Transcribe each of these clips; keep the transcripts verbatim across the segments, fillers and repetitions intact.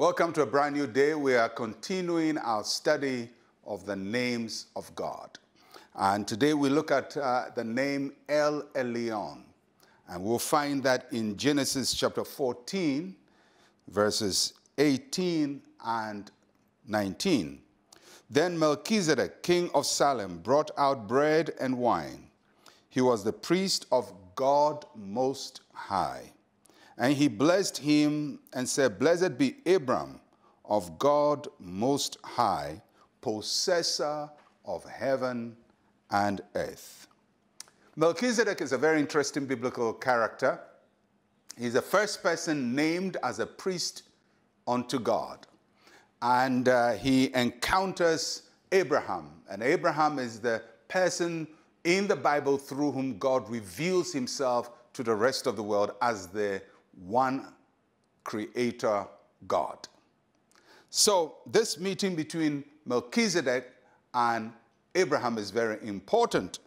Welcome to a brand new day. We are continuing our study of the names of God. And today we look at uh, the name El Elyon. And we'll find that in Genesis chapter fourteen, verses eighteen and nineteen. Then Melchizedek, king of Salem, brought out bread and wine. He was the priest of God Most High. And he blessed him and said, Blessed be Abram of God Most High, possessor of heaven and earth. Melchizedek is a very interesting biblical character. He's the first person named as a priest unto God. And uh, he encounters Abraham. And Abraham is the person in the Bible through whom God reveals himself to the rest of the world as the one creator God. So this meeting between Melchizedek and Abraham is very important.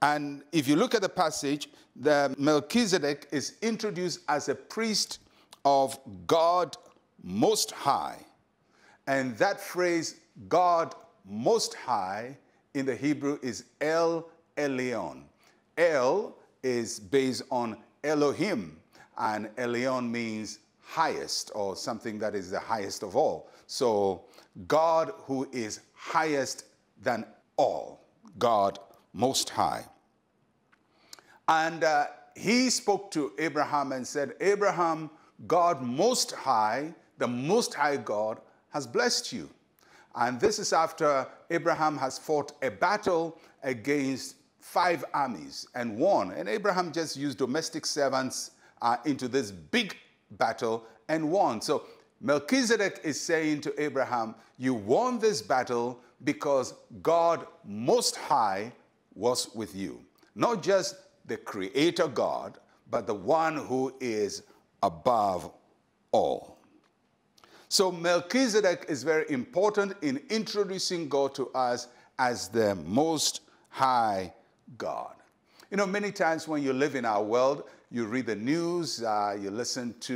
And if you look at the passage, the Melchizedek is introduced as a priest of God Most High. And that phrase, God Most High, in the Hebrew is El Elyon. El is based on Elohim. And Elyon means highest, or something that is the highest of all. So God who is highest than all, God Most High. And uh, he spoke to Abraham and said, Abraham, God Most High, the Most High God, has blessed you. And this is after Abraham has fought a battle against five armies and won. And Abraham just used domestic servants Uh, into this big battle and won. So Melchizedek is saying to Abraham, you won this battle because God Most High was with you. Not just the Creator God, but the one who is above all. So Melchizedek is very important in introducing God to us as the Most High God. You know, many times when you live in our world, you read the news, uh, you listen to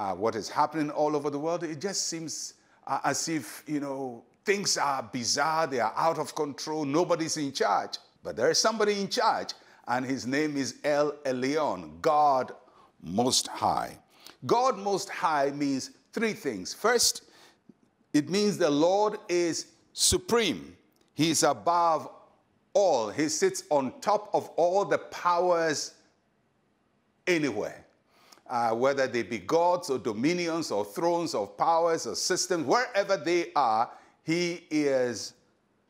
uh, what is happening all over the world. It just seems uh, as if, you know, things are bizarre. They are out of control. Nobody's in charge. But there is somebody in charge, and his name is El Elyon, God Most High. God Most High means three things. First, it means the Lord is supreme. He is above all. He sits on top of all the powers anywhere, uh, whether they be gods or dominions or thrones or powers or systems, wherever they are, he is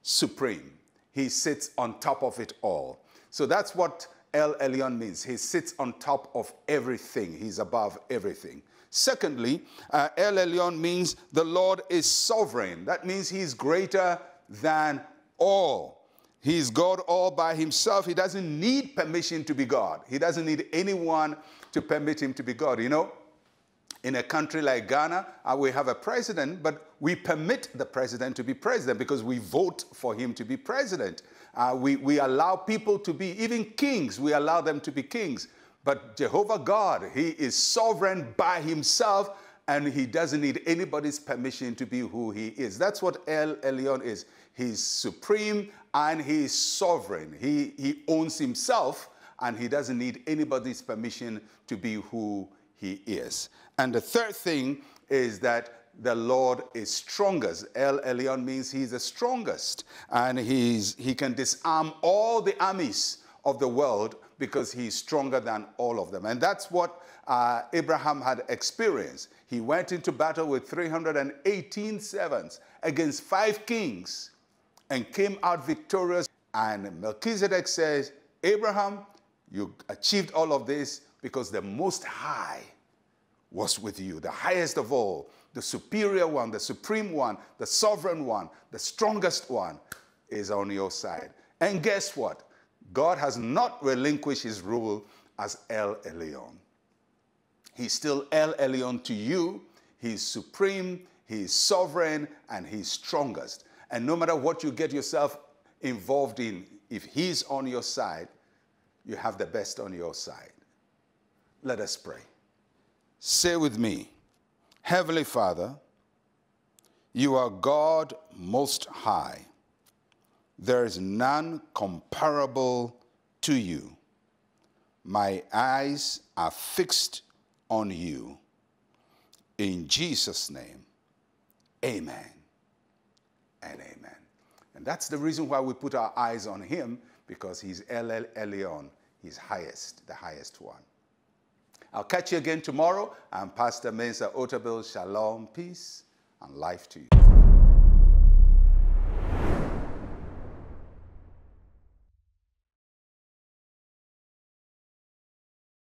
supreme. He sits on top of it all. So that's what El Elyon means. He sits on top of everything. He's above everything. Secondly, uh, El Elyon means the Lord is sovereign. That means he's greater than all. He's God all by himself. He doesn't need permission to be God. He doesn't need anyone to permit him to be God. You know, in a country like Ghana, uh, we have a president, but we permit the president to be president because we vote for him to be president. Uh, we, we allow people to be, even kings, we allow them to be kings. But Jehovah God, he is sovereign by himself, and he doesn't need anybody's permission to be who he is. That's what El Elyon is. He's supreme and he's sovereign. He, he owns himself, and he doesn't need anybody's permission to be who he is. And the third thing is that the Lord is strongest. El Elyon means he's the strongest, and he's, he can disarm all the armies of the world because he's stronger than all of them. And that's what uh, Abraham had experienced. He went into battle with three hundred eighteen servants against five kings and came out victorious. And Melchizedek says, Abraham, you achieved all of this because the Most High was with you, the highest of all, the superior one, the supreme one, the sovereign one, the strongest one is on your side. And guess what? God has not relinquished his rule as El Elyon. He's still El Elyon to you. He's supreme, he's sovereign, and he's strongest. And no matter what you get yourself involved in, if he's on your side, you have the best on your side. Let us pray. Say with me, Heavenly Father, You are God most high. There is none comparable to you. My eyes are fixed on you. In Jesus' name, amen and amen. And that's the reason why we put our eyes on him, because he's El Elyon, he's highest, the highest one. I'll catch you again tomorrow. I'm Pastor Mensa Otabil. Shalom, peace, and life to you.